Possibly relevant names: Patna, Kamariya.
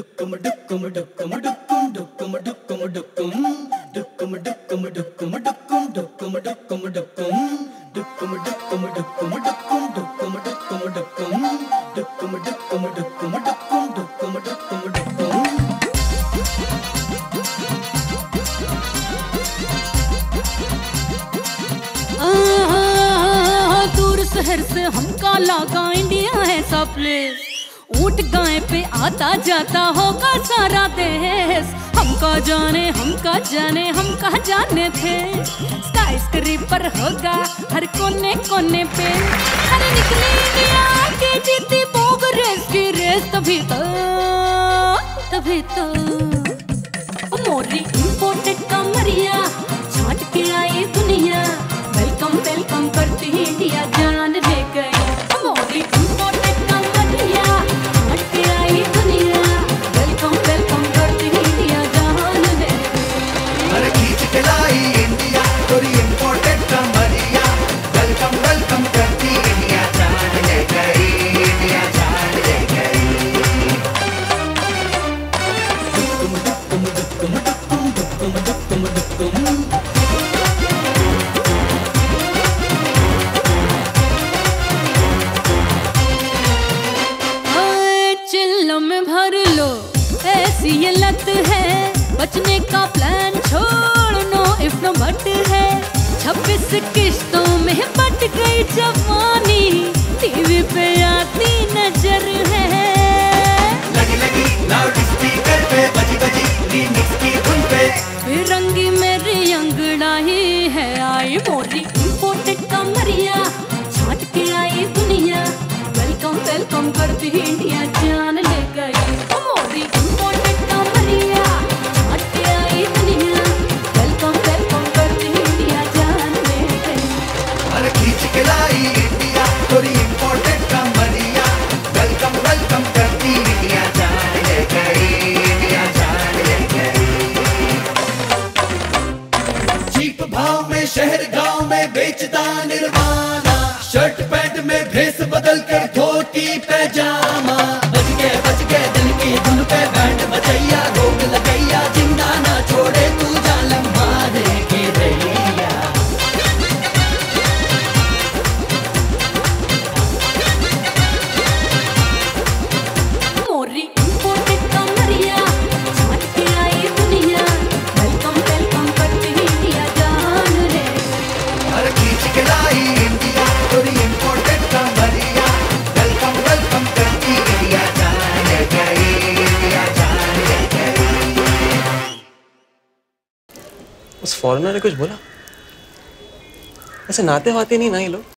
शहर से हमका लागा इंडिया है सा प्लेस, ऊंट गाय पे आता जाता होगा सारा देश। हमका जाने हमका जाने थे, स्काई स्क्रीपर होगा हर कोने कोने पे। अरे निकली इंडिया के जीती भोग रेस की रेस, तभी तो मोरी इम्पोर्टेड कमरिया छाट के आई दुनिया। वेलकम वेलकम करती इंडिया जान ले गई। मोदी इम्पोर्टेड कमरिया छाट के आई दुनिया। वेलकम वेलकम करती इंडिया जान ले गई। अरे खींच के लाई इंडिया तोरी इम्पोर्टेड कमरिया। वेलकम वेलकम करती इंडिया जान ले गई। इंडिया जान ले गई। तुम तुम तुम तुम तुम तुम तुम ये लत है, बचने का प्लान छोड़ नो इफ नो बट है। 26 किश्तों में बट गई जवानी, टीवी पे आती नजर है। लगी लगी लाउड स्पीकर पे, बजी बजी रीमिक्स की धुन पे, फिरंगी मेरी अंगड़ा ही है आई। मोरी इम्पोर्टेड कमरिया छाट के आई दुनिया। वेलकम वेलकम करती इंडिया जान ले गई। मोरी इम्पोर्टेड कमरिया छाट के आई दुनिया। वेलकम वेलकम करती इंडिया जान ले गई। अरे खींच के लाई इंडिया तोरी इम्पोर्टेड कमरिया। वेलकम वेलकम करती इंडिया जान ले गई। इंडिया जान ले गई। चीप भाव में शहर गांव में बेचता निर्माना, शर्ट पैंट में भेस बदल कर धोती पैजामा। बच गए दिल की धुन पे बैंड बजैया, रोक लगैया जिंदा ना छोड़े तू जालम मारे के रैया। मोरी इम्पोर्टेड कमरिया छाट के आई दुनिया। वेलकम वेलकम करती इंडिया जान ले। अरे खींच के लाई इंडिया तोरी इम्पोर्टेड कमरिया। वेलकम वेलकम करती इंडिया जान ले गई। इंडिया जान ले गई। उस फॉरेनर ने कुछ बोला ऐसे नाते वाते नहीं ना ये लोग।